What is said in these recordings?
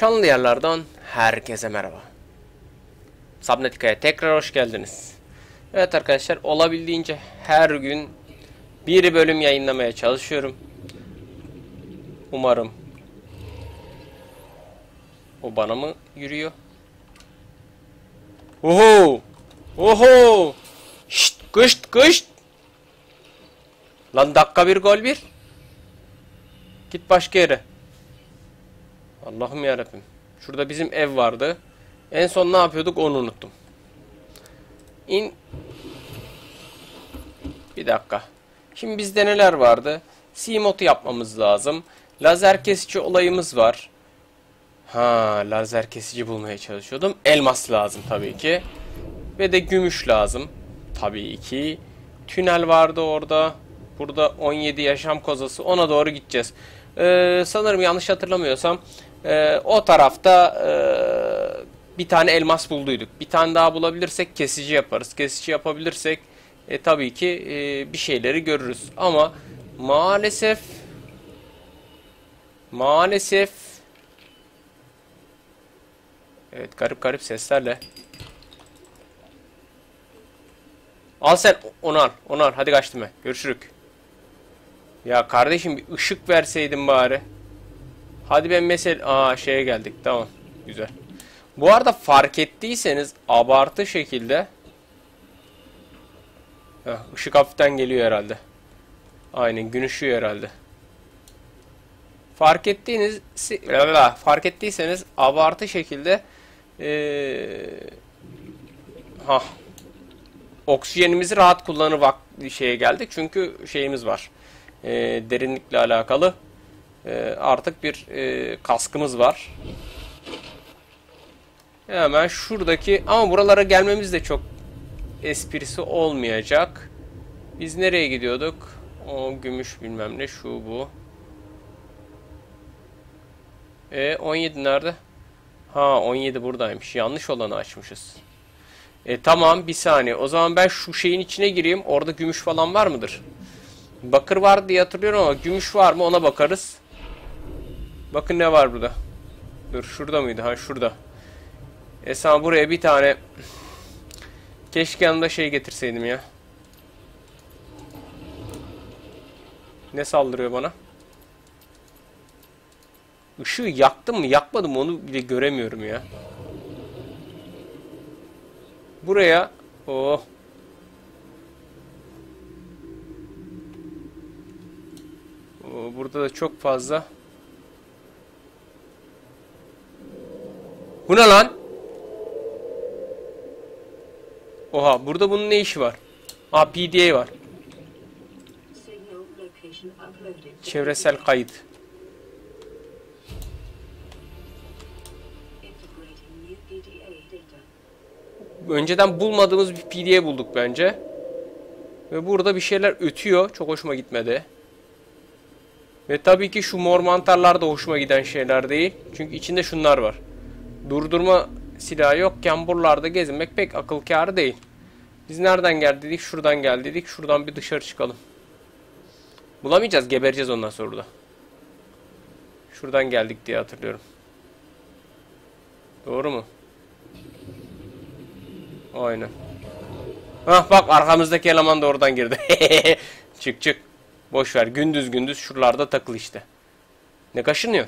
Şanlı yerlerden herkese merhaba. Subnautica'ya tekrar hoş geldiniz. Evet arkadaşlar, olabildiğince her gün bir bölüm yayınlamaya çalışıyorum. Umarım. O bana mı yürüyor? Oho! Oho! Şşt! Kışt! Kışt! Lan dakika bir gol bir. Git başka yere. Allah'ım yarabbim. Şurada bizim ev vardı. En son ne yapıyorduk onu unuttum. Bir dakika. Şimdi bizde neler vardı? Seamoth'u yapmamız lazım. Lazer kesici olayımız var. Ha, lazer kesici bulmaya çalışıyordum. Elmas lazım tabii ki. Ve de gümüş lazım. Tabii ki. Tünel vardı orada. Burada 17 yaşam kozası. Ona doğru gideceğiz. Sanırım yanlış hatırlamıyorsam o tarafta bir tane elmas bulduyduk. Bir tane daha bulabilirsek kesici yaparız. Kesici yapabilirsek tabii ki bir şeyleri görürüz. Ama maalesef evet, garip seslerle. Al sen onu, al onu, al. Hadi kaçtım ben. Görüşürük. Ya kardeşim, bir ışık verseydin bari. Hadi ben mesela... Aa, şeye geldik. Tamam. Güzel. Bu arada fark ettiyseniz abartı şekilde... Heh, ışık hafiften geliyor herhalde. Aynen, gün ışıyor herhalde. Fark ettiyseniz abartı şekilde... Oksijenimizi rahat kullanır şeye geldik. Çünkü şeyimiz var. Derinlikle alakalı artık bir kaskımız var. Hemen şuradaki, ama buralara gelmemiz de çok esprisi olmayacak. Biz nereye gidiyorduk? O gümüş bilmem ne, şu bu. 17 nerede? Ha, 17 buradaymış. Yanlış olanı açmışız. Tamam, bir saniye. O zaman ben şu şeyin içine gireyim. Orada gümüş falan var mıdır? Bakır var diye hatırlıyorum ama gümüş var mı ona bakarız. Bakın ne var burada. Dur, şurada mıydı? Ha, şurada. Sana buraya bir tane. Keşke yanımda şey getirseydim ya. Ne saldırıyor bana? Işığı yaktım mı yakmadım onu bile göremiyorum ya. Buraya. Oh. Burada da çok fazla. Bu ne lan? Oha, burada bunun ne işi var? Aa, PDA var. Çevresel kayıt. Önceden bulmadığımız bir PDA bulduk bence. Ve burada bir şeyler ötüyor. Çok hoşuma gitmedi. Ve tabii ki şu mor mantarlar da hoşuma giden şeyler değil. Çünkü içinde şunlar var. Durdurma silahı yokken buralarda gezinmek pek akıl kârı değil. Biz nereden geldik? Şuradan geldik. Şuradan bir dışarı çıkalım. Bulamayacağız. Gebereceğiz ondan sonra da. Şuradan geldik diye hatırlıyorum. Doğru mu? Aynen. Hah, bak arkamızdaki eleman da oradan girdi. Çık çık. Boş ver, gündüz gündüz şuralarda takıl işte. Ne kaşınıyor?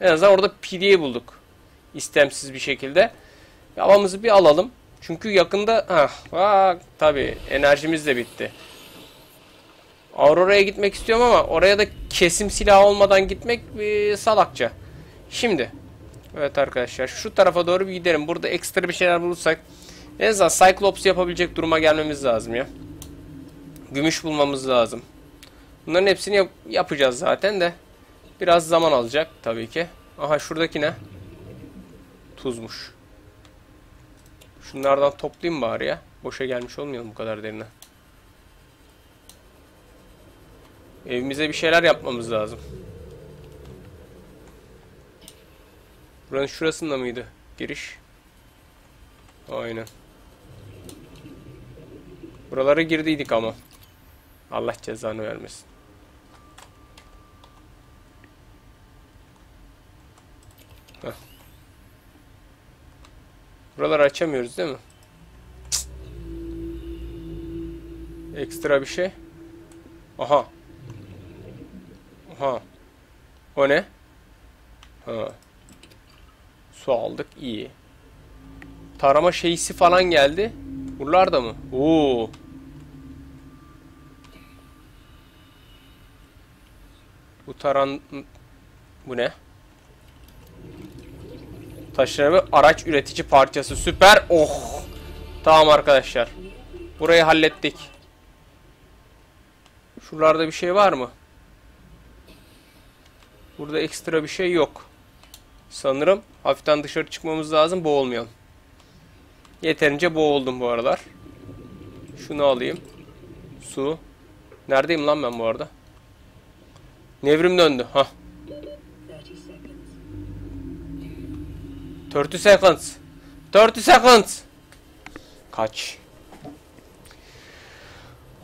En azından orada PDA bulduk. İstemsiz bir şekilde. Havamızı bir alalım. Çünkü yakında... bak tabii enerjimiz de bitti. Aurora'ya gitmek istiyorum ama oraya da kesim silahı olmadan gitmek salakça. Şimdi. Evet arkadaşlar, şu tarafa doğru bir gidelim. Burada ekstra bir şeyler bulursak. En azından Cyclops yapabilecek duruma gelmemiz lazım ya. Gümüş bulmamız lazım. Bunların hepsini yapacağız zaten de. Biraz zaman alacak tabii ki. Aha, şuradaki ne? Tuzmuş. Şunlardan toplayayım bari ya. Boşa gelmiş olmuyor bu kadar derine. Evimize bir şeyler yapmamız lazım. Buranın şurasında mıydı? Giriş. Aynen. Buralara girdiydik ama. Allah cezanı vermesin. Heh. Buraları açamıyoruz değil mi? Cık. Ekstra bir şey. Aha. Aha. O ne? Ha. Su aldık. İyi. Tarama şeysi falan geldi. Buralarda mı? Oo. Bu taran... Bu ne? Taşınabilir araç üretici parçası. Süper. Oh. Tamam arkadaşlar. Burayı hallettik. Şuralarda bir şey var mı? Burada ekstra bir şey yok. Sanırım hafiften dışarı çıkmamız lazım. Boğulmayalım. Yeterince boğuldum bu aralar. Şunu alayım. Su. Neredeyim lan ben bu arada? Nevrim döndü. Hah. 30 seconds. 30 seconds. Kaç.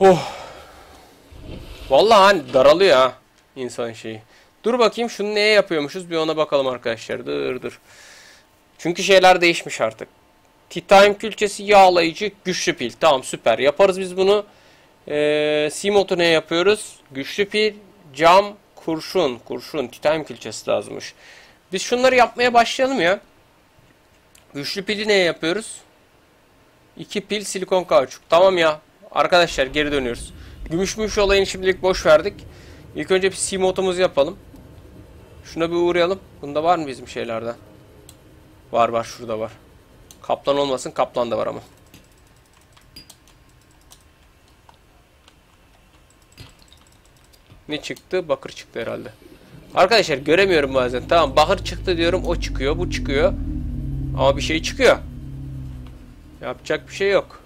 Oh. Vallahi hani daralıyor ha. İnsanın şeyi. Dur bakayım şunu neye yapıyormuşuz. Bir ona bakalım arkadaşlar. Dur. Çünkü şeyler değişmiş artık. Titanium külçesi, yağlayıcı, güçlü pil. Tamam süper. Yaparız biz bunu. Seamoth'u ne yapıyoruz? Güçlü pil, cam, kurşun. Kurşun. Titanium külçesi lazımmış. Biz şunları yapmaya başlayalım ya. Güçlü pili neye yapıyoruz? 2 pil silikon kauçuk. Tamam ya. Arkadaşlar geri dönüyoruz. Gümüş olayını şimdilik boş verdik. İlk önce bir Seamoth'umuzu yapalım. Şuna bir uğrayalım. Bunda var mı bizim şeylerden? Var şurada var. Kaplan olmasın. Kaplan da var ama. Ne çıktı? Bakır çıktı herhalde. Arkadaşlar göremiyorum bazen. Tamam bakır çıktı diyorum. O çıkıyor. Bu çıkıyor. Ama bir şey çıkıyor. Yapacak bir şey yok.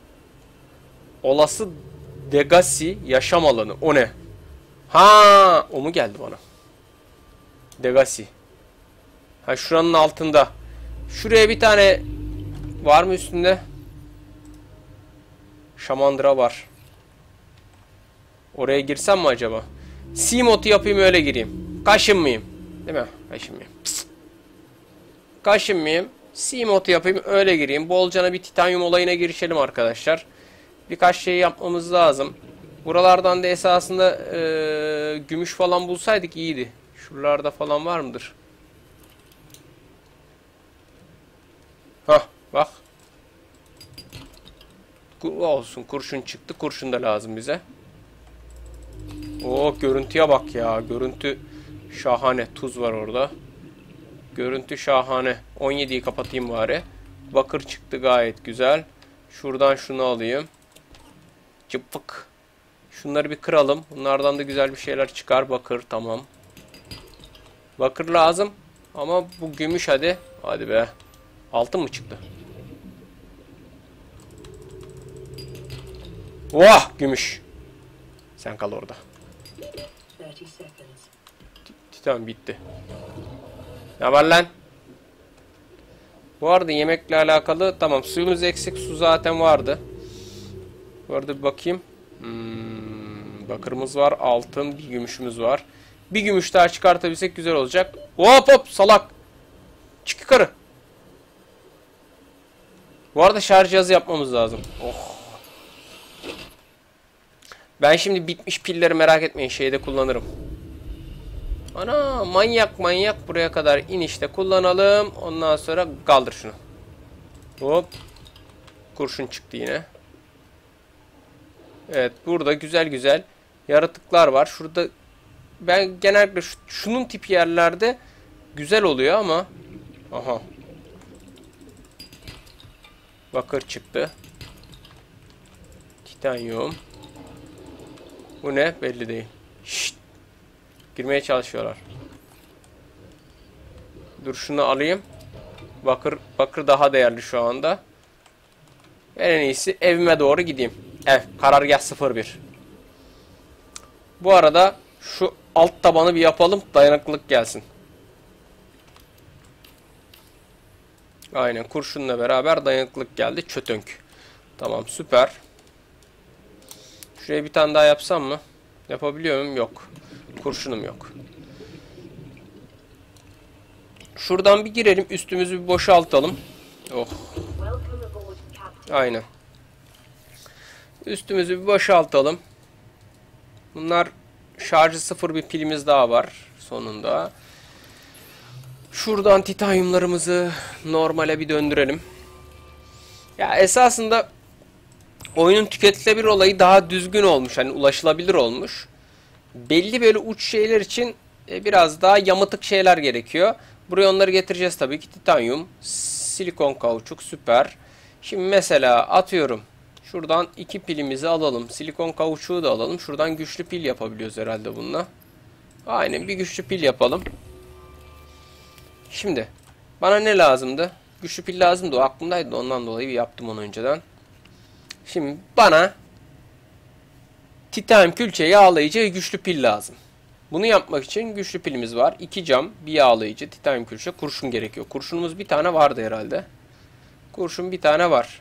Olası Degasi yaşam alanı. O ne? Ha, o mu geldi bana? Degasi. Ha şuranın altında. Şuraya bir tane var mı üstünde? Şamandıra var. Oraya girsem mi acaba? Seamoth'u yapayım öyle gireyim. Kaşınmayayım. Değil mi? Kaşınmayayım. Psst. Kaşınmayayım. Seamoth'u yapayım öyle gireyim. Bolcana bir titanyum olayına girişelim arkadaşlar. Birkaç şey yapmamız lazım. Buralardan da esasında gümüş falan bulsaydık iyiydi. Şuralarda falan var mıdır? Hah bak. Olsun kurşun çıktı. Kurşun da lazım bize. Oo görüntüye bak ya. Görüntü şahane. Tuz var orada. Görüntü şahane. 17'yi kapatayım bari. Bakır çıktı gayet güzel. Şuradan şunu alayım. Cıpık. Şunları bir kıralım. Bunlardan da güzel bir şeyler çıkar. Bakır tamam. Bakır lazım. Ama bu gümüş hadi. Hadi be. Altın mı çıktı? Vah gümüş. Sen kal orada. Tamam bitti. Ne var lan? Bu arada yemekle alakalı tamam suyumuz eksik, su zaten vardı. Bu arada bir bakayım. Bakırımız var, altın, bir gümüşümüz var. Bir gümüş daha çıkartabilsek güzel olacak. Hop salak. Çık yukarı. Bu arada şarj cihazı yapmamız lazım. Oh. Ben şimdi bitmiş pilleri merak etmeyin şeyde kullanırım. Ana manyak buraya kadar inişte kullanalım. Ondan sonra kaldır şunu. Hop. Kurşun çıktı yine. Evet burada güzel yaratıklar var. Şurada ben genellikle şunun tip yerlerde güzel oluyor ama. Aha. Bakır çıktı. Titanyum. Bu ne? Belli değil. Şşt. Girmeye çalışıyorlar. Dur şunu alayım. Bakır daha değerli şu anda. En iyisi evime doğru gideyim. Ev. Karargah 01. Bu arada şu alt tabanı bir yapalım. Dayanıklılık gelsin. Aynen. Kurşunla beraber dayanıklılık geldi. Çötönk. Tamam. Süper. Şuraya bir tane daha yapsam mı? Yapabiliyor muyum? Yok. Kurşunum yok. Şuradan bir girelim. Üstümüzü bir boşaltalım. Oh. Aynen. Üstümüzü bir boşaltalım. Bunlar şarjı sıfır bir pilimiz daha var. Sonunda. Şuradan titanyumlarımızı normale bir döndürelim. Ya esasında oyunun tüketilebilir olayı daha düzgün olmuş. Hani ulaşılabilir olmuş. Belli böyle uç şeyler için biraz daha yamıtık şeyler gerekiyor. Buraya onları getireceğiz tabii ki. Titanyum, silikon kauçuk süper. Şimdi mesela atıyorum. Şuradan iki pilimizi alalım. Silikon kauçuğu da alalım. Şuradan güçlü pil yapabiliyoruz herhalde bununla. Aynen bir güçlü pil yapalım. Şimdi bana ne lazımdı? Güçlü pil lazımdı. O aklımdaydı. Ondan dolayı bir yaptım onu önceden. Şimdi bana titanyum külçe yağlayıcı ve güçlü pil lazım. Bunu yapmak için güçlü pilimiz var. 2 cam, bir yağlayıcı, titanyum külçe, kurşun gerekiyor. Kurşunumuz bir tane vardı herhalde. Kurşun bir tane var.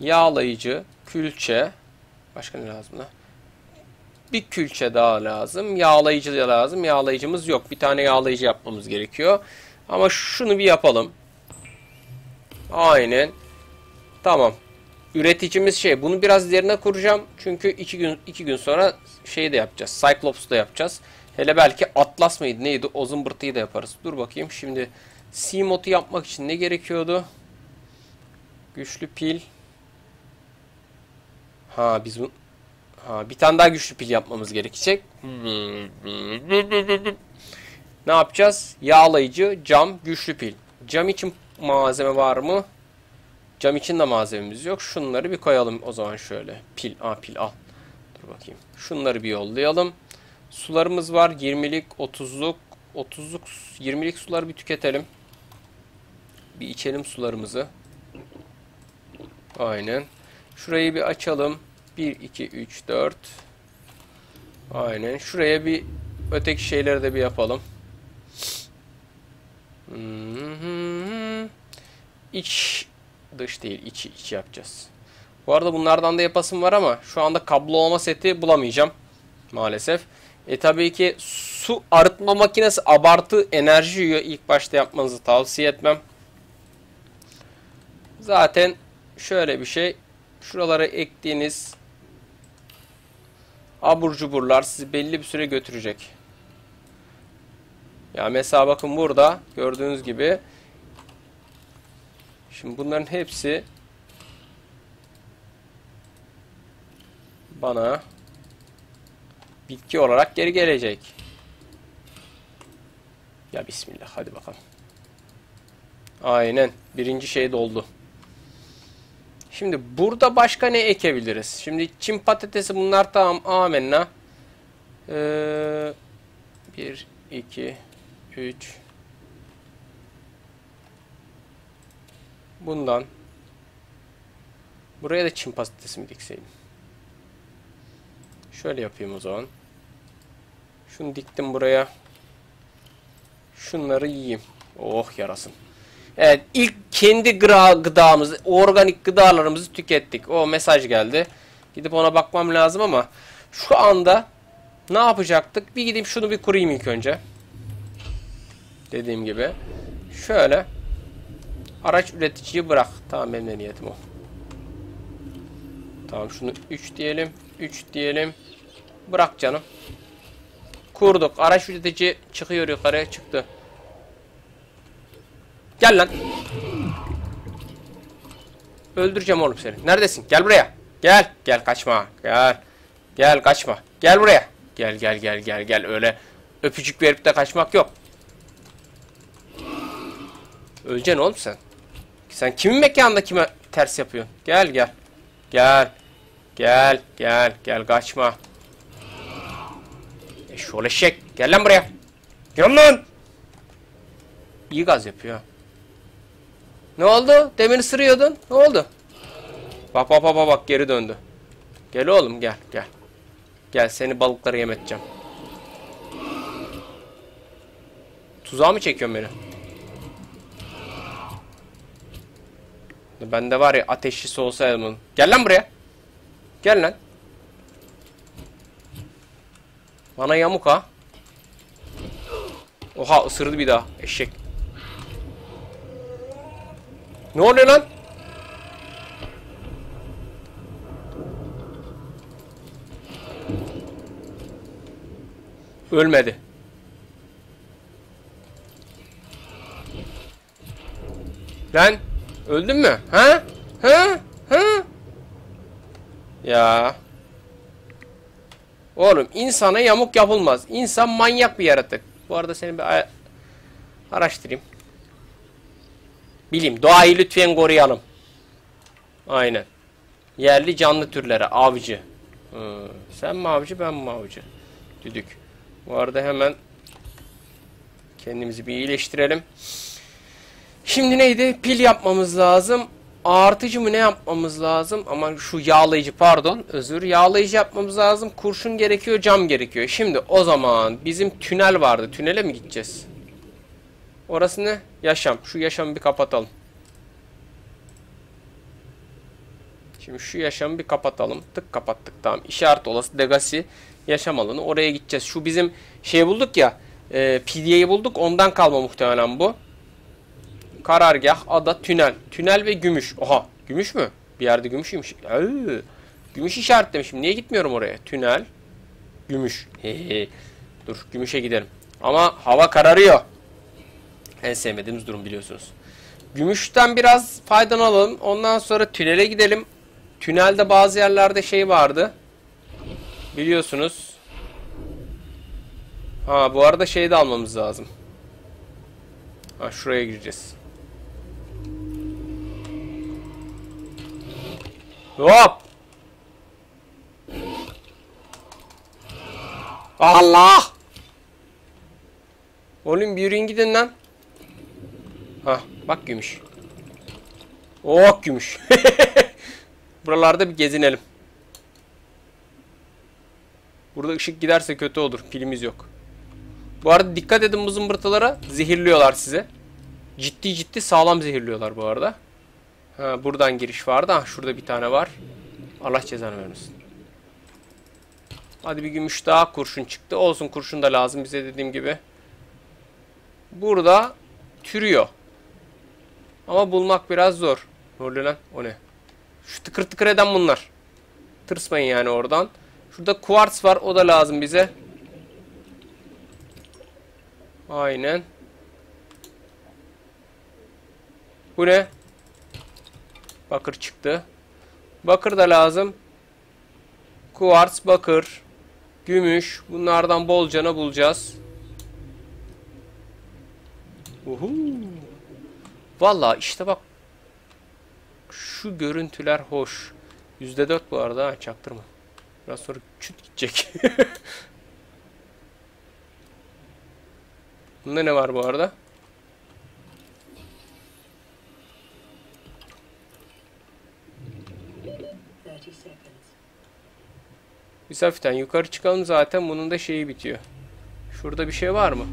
Yağlayıcı, külçe. Başka ne lazım da? Bir külçe daha lazım. Yağlayıcı da lazım. Yağlayıcımız yok. Bir tane yağlayıcı yapmamız gerekiyor. Ama şunu bir yapalım. Aynen. Tamam. Üreticimiz şey. Bunu biraz derine kuracağım. Çünkü iki gün sonra şey de yapacağız. Cyclops da yapacağız. Hele belki Atlas mıydı neydi? O zımbırtıyı da yaparız. Dur bakayım. Şimdi Seamoth'u yapmak için ne gerekiyordu? Güçlü pil. Ha biz bu... Ha bir tane daha güçlü pil yapmamız gerekecek. Ne yapacağız? Yağlayıcı, cam, güçlü pil. Cam için malzeme var mı? Cam için de malzememiz yok. Şunları bir koyalım o zaman şöyle. Pil, pil al. Dur bakayım. Şunları bir yollayalım. Sularımız var. 20'lik, 30'luk, 20'lik suları bir tüketelim. Bir içelim sularımızı. Aynen. Şurayı bir açalım. 1, 2, 3, 4. Aynen. Şuraya bir öteki şeyleri de bir yapalım. İç, dış değil. İçi, iç yapacağız. Bu arada bunlardan da yapasım var ama şu anda kablolama seti bulamayacağım. Maalesef. Tabii ki su arıtma makinesi abartı enerji yiyor. İlk başta yapmanızı tavsiye etmem. Zaten şöyle bir şey. Şuralara ektiğiniz abur cuburlar sizi belli bir süre götürecek. Ya mesela bakın burada gördüğünüz gibi. Şimdi bunların hepsi bana bitki olarak geri gelecek. Ya bismillah hadi bakalım. Aynen birinci şey doldu. Şimdi burada başka ne ekebiliriz? Şimdi Çin patatesi bunlar tamam amenna. 1, 2, 3. Bundan. Buraya da Çin patatesi mi dikseydim? Şöyle yapayım o zaman. Şunu diktim buraya. Şunları yiyeyim. Oh yarasın. Evet ilk kendi gıdamızı, organik gıdalarımızı tükettik. O mesaj geldi. Gidip ona bakmam lazım ama şu anda ne yapacaktık? Bir gideyim şunu bir kurayım ilk önce. Dediğim gibi. Şöyle. Araç üreticiyi bırak. Tamam benim niyetim o. Tamam şunu 3 diyelim. 3 diyelim. Bırak canım. Kurduk. Araç üretici çıkıyor yukarıya çıktı. Gel lan. Öldüreceğim oğlum seni. Neredesin? Gel buraya. Gel. Gel kaçma. Gel. Gel kaçma. Gel buraya. Gel gel gel gel gel. Öyle öpücük verip de kaçmak yok. Öleceksin oğlum sen. Sen kimin mekanında kime ters yapıyorsun? Gel gel. Gel. Gel gel gel kaçma. Eşşoleşek. Gel lan buraya. Gel lan. İyi gaz yapıyor. Ne oldu? Demin ısırıyordun. Ne oldu? Bak bak bak bak geri döndü. Gel oğlum gel gel. Gel seni balıklara yem edeceğim. Tuzağa mı çekiyorsun beni? Bende var ya ateşlisi olsaydım. Gel lan buraya. Gel lan. Bana yamuk ha. Oha ısırdı bir daha eşek. Ne oluyor lan? Ölmedi. Lan öldün mü? Ha? Ha? Ha? Ya. Oğlum insana yamuk yapılmaz. İnsan manyak bir yaratık. Bu arada seni bir araştırayım. Bileyim. Doğayı lütfen koruyalım. Aynen. Yerli canlı türlere avcı. Sen mi avcı, ben mi avcı? Düdük. Bu arada hemen kendimizi bir iyileştirelim. Şimdi neydi? Pil yapmamız lazım. Artıcı mı ne yapmamız lazım? Ama şu yağlayıcı, pardon, özür. Yağlayıcı yapmamız lazım. Kurşun gerekiyor, cam gerekiyor. Şimdi o zaman bizim tünel vardı. Tünele mi gideceğiz? Orası ne? Yaşam. Şu yaşamı bir kapatalım. Şimdi şu yaşamı bir kapatalım. Tık kapattık, tamam. İşaret olası Degasi yaşam alanı. Oraya gideceğiz. Şu bizim şey bulduk ya. PDA'yı bulduk. Ondan kalma muhtemelen bu. Karargah, ada, tünel. Tünel ve gümüş. Oha. Gümüş mü? Bir yerde gümüşüymüş. Gümüş işaretlemişim. Niye gitmiyorum oraya? Tünel. Gümüş. Dur. Gümüşe gidelim. Ama hava kararıyor. En sevmediğimiz durum biliyorsunuz. Gümüşten biraz faydalanalım. Ondan sonra tünele gidelim. Tünelde bazı yerlerde şey vardı. Biliyorsunuz. Ha bu arada şey de almamız lazım. Ha şuraya gireceğiz. Hop! Allah! Oğlum bir yürüyün gidin lan. Ha bak gümüş. Oh gümüş. Buralarda bir gezinelim. Burada ışık giderse kötü olur. Pilimiz yok. Bu arada dikkat edin bu zımbırtılara. Zehirliyorlar sizi. Ciddi ciddi sağlam zehirliyorlar bu arada. Ha, buradan giriş vardı. Ha, şurada bir tane var. Allah cezanı vermesin. Hadi bir gümüş daha, kurşun çıktı. Olsun, kurşun da lazım bize dediğim gibi. Burada türüyor. Ama bulmak biraz zor. Ne oluyor lan? O ne? Şu tıkır tıkır eden bunlar. Tırsmayın yani oradan. Şurada kuarts var. O da lazım bize. Aynen. Bu ne? Bakır çıktı. Bakır da lazım. Kuarts, bakır, gümüş. Bunlardan bolcana bulacağız. Uhu. Vallahi işte bak. Şu görüntüler hoş. %4 bu arada. Ha, çaktırma. Biraz sonra küt gidecek. Bunda ne var bu arada? Biz hafiften yukarı çıkalım zaten. Bunun da şeyi bitiyor. Şurada bir şey var mı?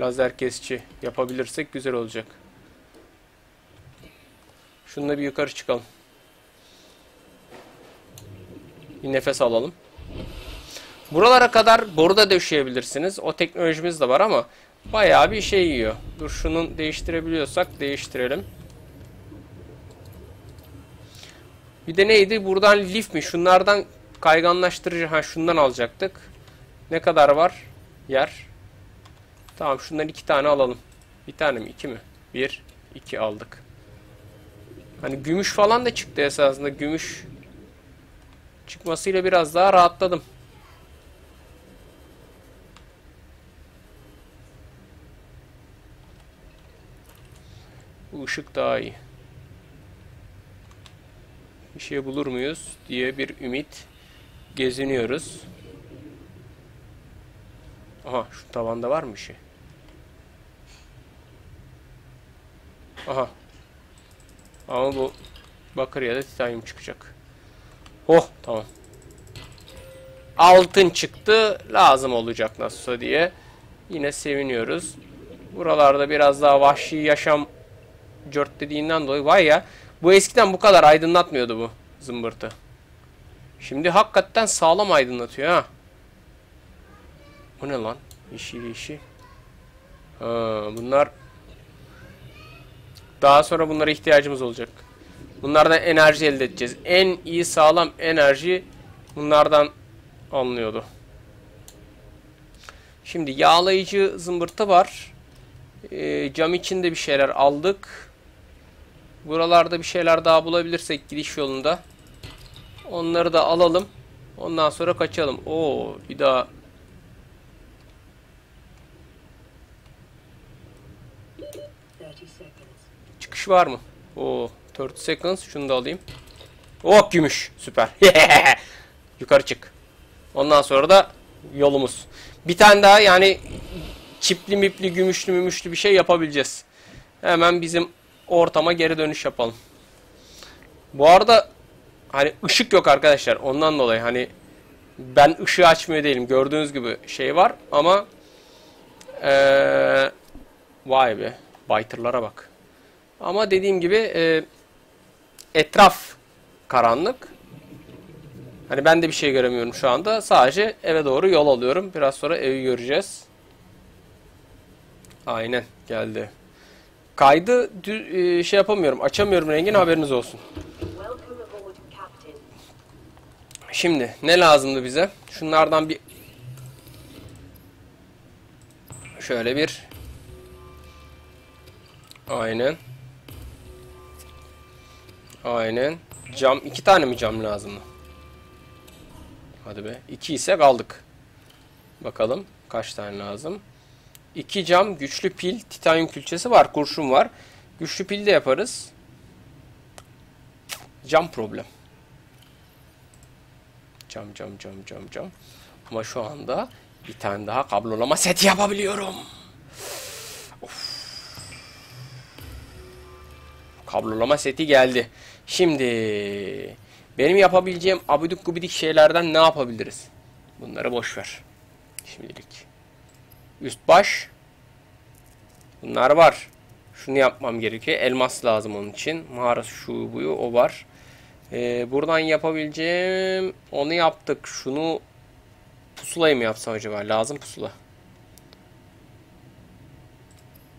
Lazer kesici yapabilirsek güzel olacak. Şununla bir yukarı çıkalım. Bir nefes alalım. Buralara kadar boru da döşeyebilirsiniz. O teknolojimiz de var ama bayağı bir şey yiyor. Dur şunun değiştirebiliyorsak değiştirelim. Bir de neydi? Buradan lif mi? Şunlardan kayganlaştırıcı. Ha şundan alacaktık. Ne kadar var? Yer. Tamam şundan 2 tane alalım. 1 tane mi? 2 mi? 1, 2 aldık. Hani gümüş falan da çıktı esasında. Gümüş çıkmasıyla biraz daha rahatladım. Bu ışık daha iyi. Bir şey bulur muyuz diye bir ümit geziniyoruz. Aha şu tavanda var mı bir şey? Aha. Ama bu bakır ya da titanyum çıkacak. Oh tamam. Altın çıktı. Lazım olacak nasılsa diye. Yine seviniyoruz. Buralarda biraz daha vahşi yaşam cört dediğinden dolayı vay ya. Bu eskiden bu kadar aydınlatmıyordu bu zımbırtı. Şimdi hakikaten sağlam aydınlatıyor ha. Bu ne lan? Yeşil yeşil. Ha, bunlar Daha sonra bunlara ihtiyacımız olacak. Bunlardan enerji elde edeceğiz. En iyi sağlam enerji bunlardan alınıyordu. Şimdi yağlayıcı zımbırtı var. Cam içinde bir şeyler aldık. Buralarda bir şeyler daha bulabilirsek gidiş yolunda. Onları da alalım. Ondan sonra kaçalım. Oo, bir daha. Çıkış var mı? Oo, 30 seconds. Şunu da alayım. Oh, gümüş. Süper. Yukarı çık. Ondan sonra da yolumuz. Bir tane daha, yani çipli mipli gümüşlü mümüşlü bir şey yapabileceğiz. Hemen bizim ortama geri dönüş yapalım. Bu arada hani ışık yok arkadaşlar. Ondan dolayı hani ben ışığı açmıyor değilim. Gördüğünüz gibi şey var ama vay be. Baytırlara bak. Ama dediğim gibi etraf karanlık. Hani ben de bir şey göremiyorum şu anda. Sadece eve doğru yol alıyorum. Biraz sonra evi göreceğiz. Aynen geldi. Kaydı şey yapamıyorum. Açamıyorum rengini, haberiniz olsun. Şimdi ne lazımdı bize? Şunlardan bir şöyle bir aynen. Aynen. Cam. 2 tane mi cam lazımdı? Hadi be. 2 ise kaldık. Bakalım kaç tane lazım. 2 cam, güçlü pil, titanyum külçesi var, kurşun var. Güçlü pil de yaparız. Cam problem. Cam. Ama şu anda bir tane daha kablolama seti yapabiliyorum. Of. Kablolama seti geldi. Şimdi benim yapabileceğim abidik gubidik şeylerden ne yapabiliriz? Bunları boş ver. Şimdilik. Üst baş. Bunlar var. Şunu yapmam gerekiyor. Elmas lazım onun için. Mağara şu buyu o var. Buradan yapabileceğim. Onu yaptık. Şunu pusulayı mı yapsam acaba? Lazım pusula.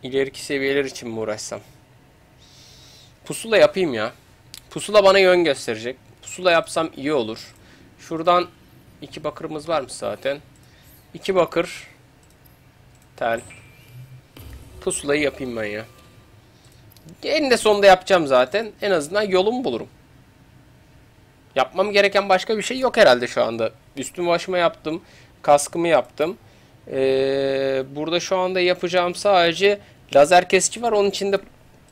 İleriki seviyeler için mi uğraşsam? Pusula yapayım ya. Pusula bana yön gösterecek. Pusula yapsam iyi olur. Şuradan 2 bakırımız varmış zaten. 2 bakır. Tel. Pusulayı yapayım ben ya. En de sonunda yapacağım zaten. En azından yolumu bulurum. Yapmam gereken başka bir şey yok herhalde şu anda. Üstümü başıma yaptım. Kaskımı yaptım. Burada şu anda yapacağım sadece lazer kesici var. Onun için de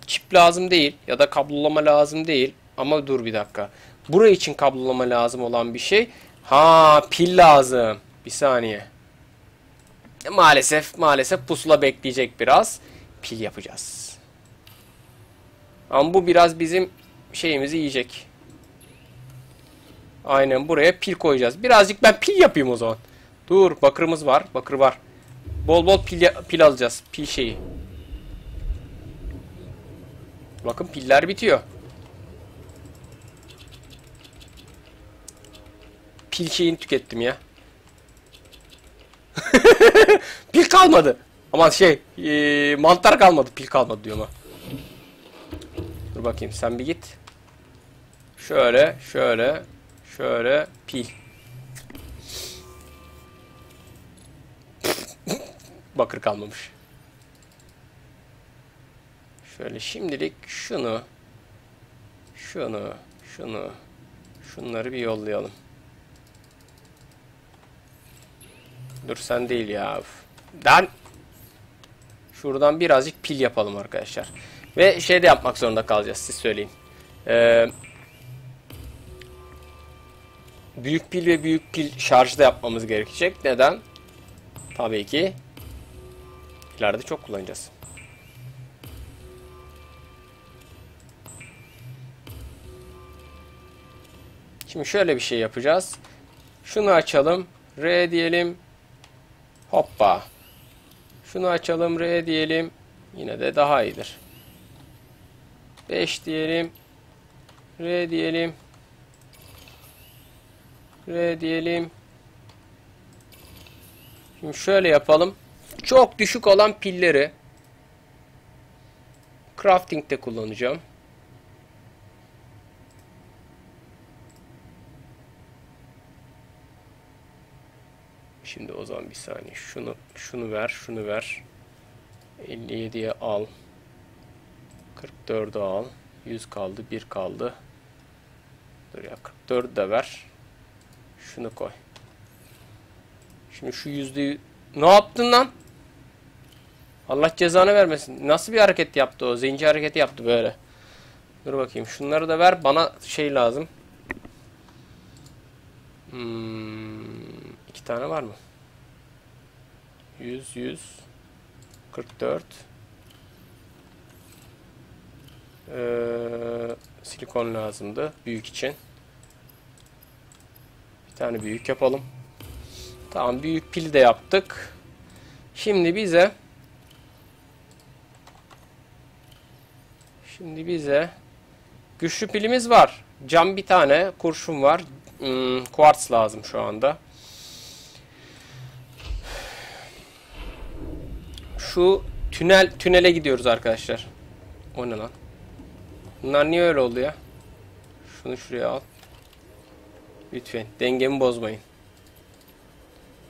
çip lazım değil. Ya da kablolama lazım değil. Ama dur bir dakika. Burası için kablolama lazım olan bir şey. Ha, pil lazım. Bir saniye. Maalesef pusula bekleyecek biraz. Pil yapacağız. Ama bu biraz bizim şeyimizi yiyecek. Aynen, buraya pil koyacağız. Birazcık ben pil yapayım o zaman. Dur, bakırımız var. Bakır var. Bol bol pil alacağız. Pil şeyi. Bakın piller bitiyor. Pil şeyini tükettim ya. Pil kalmadı. Aman şey, mantar kalmadı, pil kalmadı diyor ama. Dur bakayım, sen bir git. Şöyle pil. Bakır kalmamış. Şöyle şimdilik şunları bir yollayalım. Dur sen değil ya. Dan. Şuradan birazcık pil yapalım arkadaşlar. Ve şey de yapmak zorunda kalacağız, siz söyleyin. Büyük pil ve büyük pil şarjda yapmamız gerekecek. Neden? Tabii ki ileride çok kullanacağız. Şimdi şöyle bir şey yapacağız. Şunu açalım. R diyelim. Hoppa. Şunu açalım. R diyelim. Yine de daha iyidir. 5 diyelim. R diyelim. R diyelim. Şimdi şöyle yapalım. Çok düşük olan pilleri crafting'te kullanacağım. Şimdi o zaman bir saniye. Şunu ver, şunu ver. 57'ye al. 44'ü al. 100 kaldı, 1 kaldı. Dur ya, 44'ü de ver. Şunu koy. Şimdi şu yüzdeyi... Ne yaptın lan? Allah cezanı vermesin. Nasıl bir hareket yaptı o? Zenci hareketi yaptı böyle. Dur bakayım. Şunları da ver. Bana şey lazım. İki tane var mı? 100, 100. 44. Silikon lazımdı. Büyük için. Bir tane büyük yapalım. Tamam, büyük pil de yaptık. Şimdi bize güçlü pilimiz var. Cam bir tane, kurşun var. Kuarts lazım şu anda. Şu tünele gidiyoruz arkadaşlar. O ne lan? Bunlar niye öyle oldu ya? Şunu şuraya al. Lütfen dengemi bozmayın.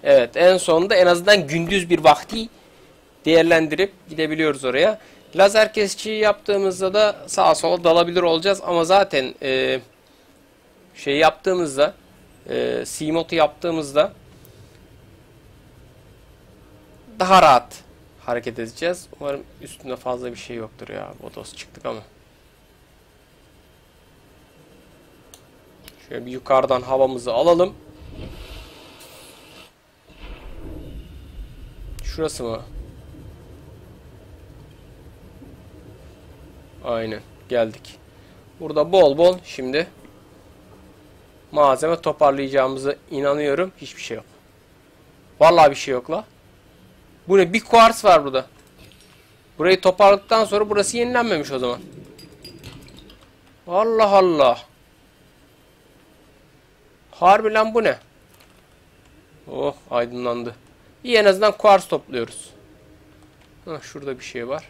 Evet, en sonunda en azından gündüz bir vakti değerlendirip gidebiliyoruz oraya. Lazer kesiciyi yaptığımızda da sağa sola dalabilir olacağız ama zaten şey yaptığımızda, Seamoth'u yaptığımızda daha rahat hareket edeceğiz. Umarım üstünde fazla bir şey yoktur ya. Bodos çıktık ama. Şöyle bir yukarıdan havamızı alalım. Şurası mı? Aynen. Geldik. Burada bol bol şimdi malzeme toparlayacağımıza inanıyorum. Hiçbir şey yok. Vallahi bir şey yok la. Bu ne? Bir kuars var burada. Burayı toparladıktan sonra burası yenilenmemiş o zaman. Allah Allah. Harbi lan, bu ne? Oh, aydınlandı. İyi, en azından kuars topluyoruz. Heh, şurada bir şey var.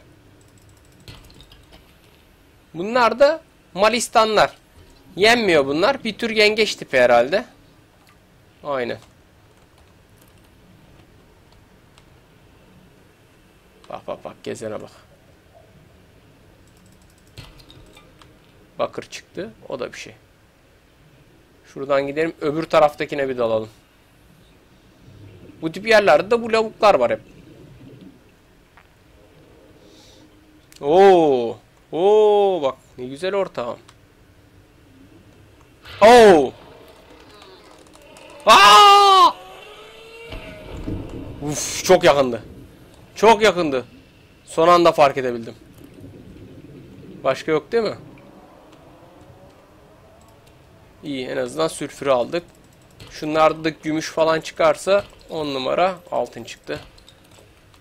Bunlar da malistanlar. Yenmiyor bunlar. Bir tür yengeç tipi herhalde. Aynen. Bak bak bak, gezene bak. Bakır çıktı. O da bir şey. Şuradan gidelim. Öbür taraftakine bir dalalım. Bu tip yerlerde de bu lavuklar var hep. Oo. Oo bak, ne güzel ortağım. Oo. Aa! Uf, çok yakındı. Çok yakındı. Son anda fark edebildim. Başka yok değil mi? İyi, en azından sülfürü aldık. Şunlarda da gümüş falan çıkarsa 10 numara. Altın çıktı.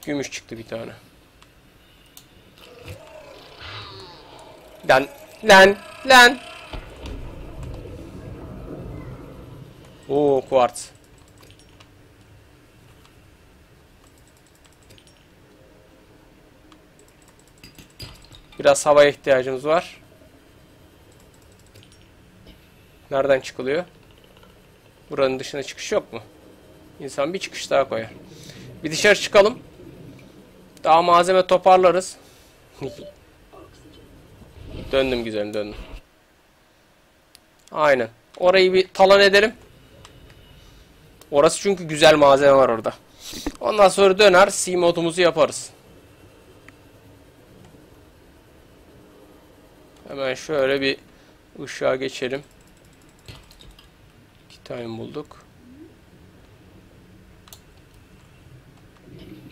Gümüş çıktı bir tane. Lan. Oo, kuarts. Biraz havaya ihtiyacımız var. Nereden çıkılıyor? Buranın dışına çıkış yok mu? İnsan bir çıkış daha koyar. Bir dışarı çıkalım. Daha malzeme toparlarız. Döndüm güzelim, döndüm. Aynen. Orayı bir talan edelim. Orası çünkü güzel malzeme var orada. Ondan sonra döner Seamoth'umuzu yaparız. Hemen şöyle bir ışığa geçelim. İki tane bulduk.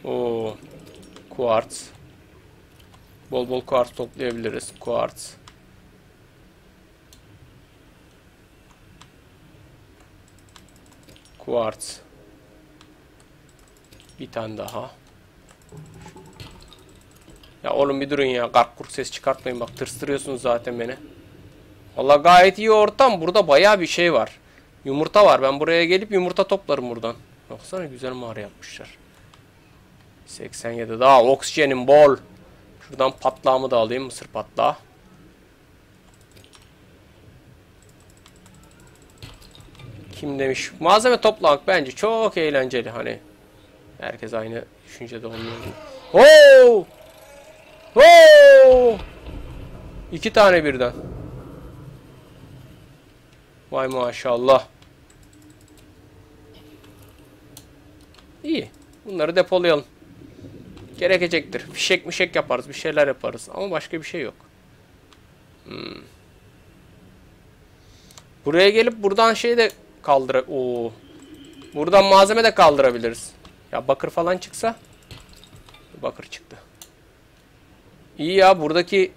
Oo, kuarts. Bol bol kuarts toplayabiliriz. Kuarts. Kuarts. Bir tane daha. Ya oğlum bir durun ya. Gark kurk ses çıkartmayın. Bak tırstırıyorsunuz zaten beni. Valla gayet iyi ortam. Burada bayağı bir şey var. Yumurta var. Ben buraya gelip yumurta toplarım buradan. Baksana, güzel mağara yapmışlar. 87 daha. Oksijenim bol. Şuradan patlağımı da alayım. Mısır patlağı. Kim demiş? Malzeme toplamak bence çok eğlenceli. Hani herkes aynı düşüncede olmuyor. Oo! Oo! 2 tane birden. Vay maşallah. İyi. Bunları depolayalım. Gerekecektir. Fişek mişek yaparız. Bir şeyler yaparız. Ama başka bir şey yok. Buraya gelip buradan şey de Oo. Buradan malzeme de kaldırabiliriz. Ya bakır falan çıksa. Bakır çıktı. İyi ya buradaki.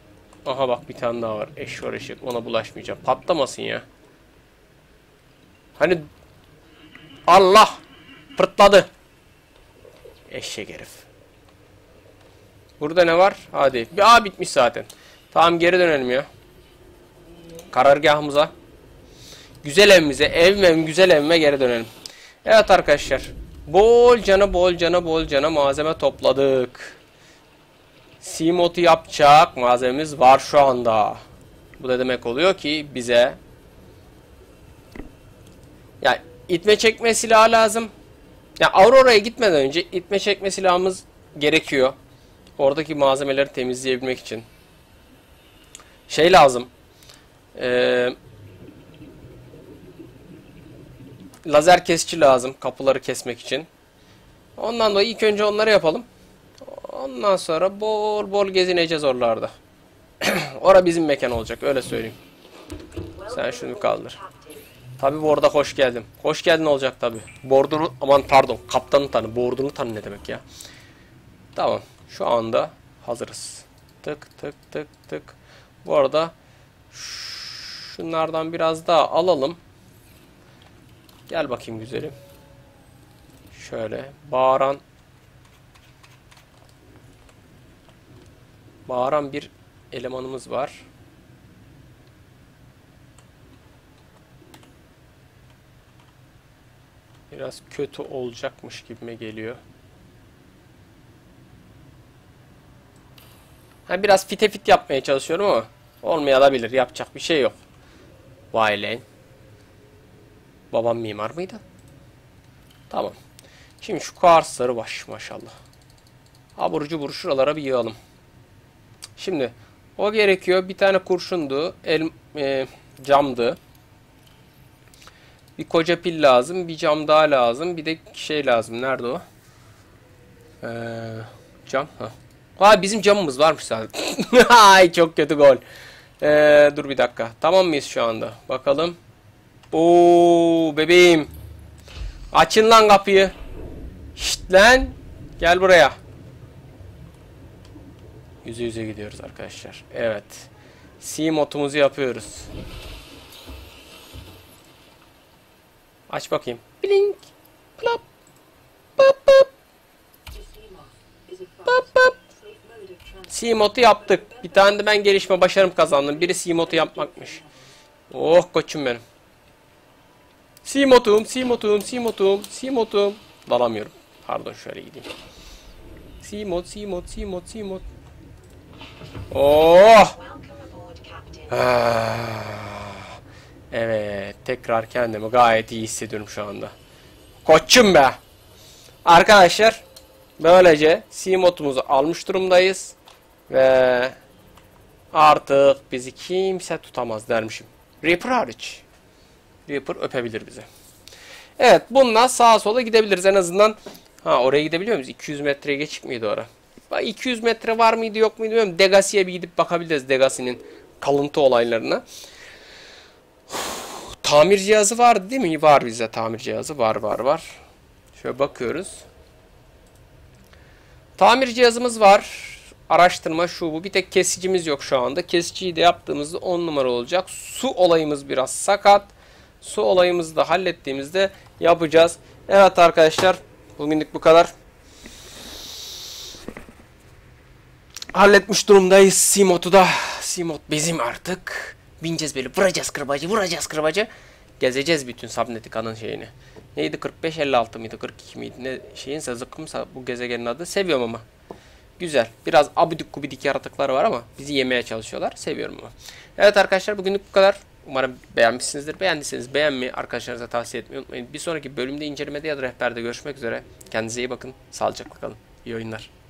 Aha bak bir tane daha var. Eşvar eşek. Ona bulaşmayacağım. Patlamasın ya. Hani. Allah. Pırtladı. Eşek herif. Burada ne var? Hadi. Aa bitmiş zaten. Tamam geri dönelim ya. Karargahımıza. Güzel evimize. Güzel evime geri dönelim. Evet arkadaşlar. Bol cana malzeme topladık. Seamoth'u yapacak malzememiz var şu anda. Bu da demek oluyor ki bize. Yani itme çekme silahı lazım. Yani Aurora'ya gitmeden önce itme çekme silahımız gerekiyor. Oradaki malzemeleri temizleyebilmek için. Şey lazım. Lazer kesici lazım kapıları kesmek için. Ondan dolayı ilk önce onları yapalım. Ondan sonra bol bol gezineceğiz oralarda. Ora bizim mekan olacak öyle söyleyeyim. Sen şunu kaldır. Tabi borda hoş geldin. Hoş geldin olacak tabi. Bordunu aman pardon kaptanı tanı. Bordunu tanı ne demek ya. Tamam şu anda hazırız. Tık tık tık tık. Bu arada şunlardan biraz daha alalım. Gel bakayım güzelim. Şöyle bağıran bir elemanımız var. Biraz kötü olacakmış gibime geliyor. Ha biraz fit yapmaya çalışıyorum ama olmayabilir. Yapacak bir şey yok. Vay lan. Babam mimar mıydı? Tamam. Şimdi şu kuarsları baş maşallah. Abur cubur şuralara bir yığalım. Şimdi o gerekiyor. Bir tane kurşundu. Camdı. Bir koca pil lazım. Bir cam daha lazım. Bir de şey lazım. Nerede o? Cam. Ha bizim camımız varmış zaten. Ay çok kötü gol. Dur bir dakika. Tamam mıyız şu anda? Bakalım. Oo bebeğim. Açın lan kapıyı. Şşt lan. Gel buraya. Yüze gidiyoruz arkadaşlar. Evet. Seamoth'umuzu yapıyoruz. Aç bakayım. Blink. Plop. Pop pop. Pop pop. Seamoth'u yaptık. Bir tane de ben gelişme başarım kazandım. Biri Seamoth'u yapmakmış. Oh koçum benim. Seamoth'um. Dalamıyorum. Pardon şöyle gideyim. Seamoth. Oh! Evet. Tekrar kendimi gayet iyi hissediyorum şu anda. Koçum be! Arkadaşlar böylece Seamoth'umuzu almış durumdayız. Ve artık bizi kimse tutamaz dermişim. Reaper hariç. Reaper öpebilir bize. Evet bununla sağa sola gidebiliriz en azından. Ha oraya gidebiliyor muyuz? 200 metreye geçik miydi oraya? 200 metre var mıydı yok muydu bilmiyorum. Degasi'ye bir gidip bakabiliriz. Degasi'nin kalıntı olaylarına. Tamir cihazı vardı değil mi? Var bize tamir cihazı. Var. Şöyle bakıyoruz. Tamir cihazımız var. Araştırma şu bu. Bir tek kesicimiz yok şu anda. Kesiciyi de yaptığımızda 10 numara olacak. Su olayımız biraz sakat. Su olayımızı da hallettiğimizde yapacağız. Evet arkadaşlar. Bugünlük bu kadar. Halletmiş durumdayız Seamoth'u da. Seamoth bizim artık. Bineceğiz böyle vuracağız kırbacı. Gezeceğiz bütün Subnautica'nın şeyini. Neydi 45-56 mıydı 42 miydi ne şeyinse zıkkımsa bu gezegenin adı. Seviyorum ama. Güzel. Biraz abidik gubidik yaratıklar var ama bizi yemeye çalışıyorlar. Seviyorum ama. Evet arkadaşlar, bugünlük bu kadar. Umarım beğenmişsinizdir. Beğendiyseniz beğenmeyi, arkadaşlarınıza tavsiye etmeyi unutmayın. Bir sonraki bölümde, incelemede ya da rehberde görüşmek üzere. Kendinize iyi bakın. Sağlıcakla kalın. İyi oyunlar.